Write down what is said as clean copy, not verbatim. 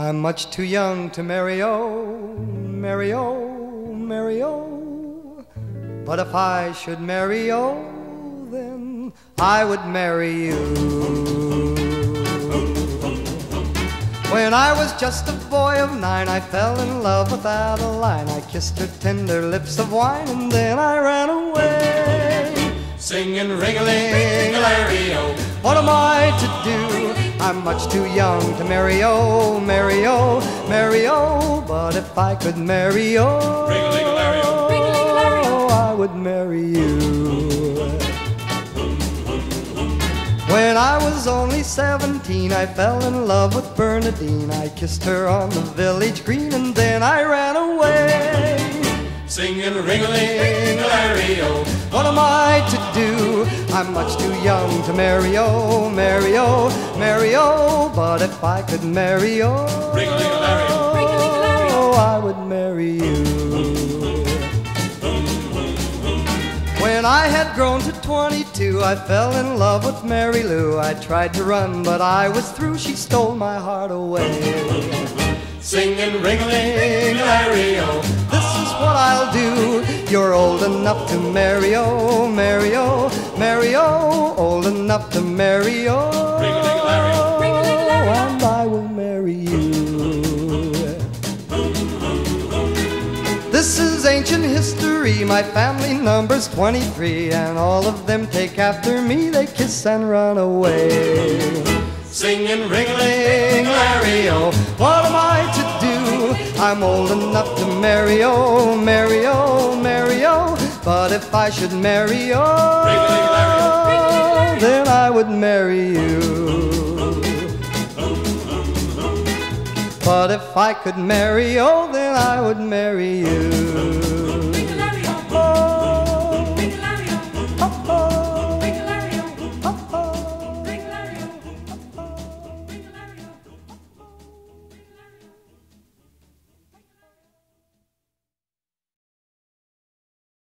I'm much too young to marry, oh, marry, oh, marry, oh. But if I should marry, oh, then I would marry you. When I was just a boy of 9, I fell in love without a line. I kissed her tender lips of wine, and then I ran away, singing ring-a-ling-a-lario. What am I to do? I'm much too young to marry, oh, marry, oh, marry, oh. But if I could marry, oh, Ring-a-ling-a-Lario, I would marry you. When I was only 17, I fell in love with Bernadine. I kissed her on the village green, and then I ran away, singing ring-a-ling-a-Lario. What am I to do? I'm much too young to marry, oh, marry, oh, marry, oh. But if I could marry, oh, Ring-a-ling-a-Lario, I would marry you. When I had grown to 22, I fell in love with Mary Lou. I tried to run, but I was through. She stole my heart away, singing ring-a-ling-a-Lario. What I'll do, you're old enough to marry, oh, marry, oh, marry, oh, old enough to marry, oh, Ring-a-ling-a-Lario, and I will marry you. This is ancient history, my family number's 23, and all of them take after me, they kiss and run away, singing ring-a-ling-a-Lario. What am I to do? I'm old enough to marry, oh, marry, oh, marry, oh. But if I should marry, oh, then I would marry you. But if I could marry, oh, then I would marry you.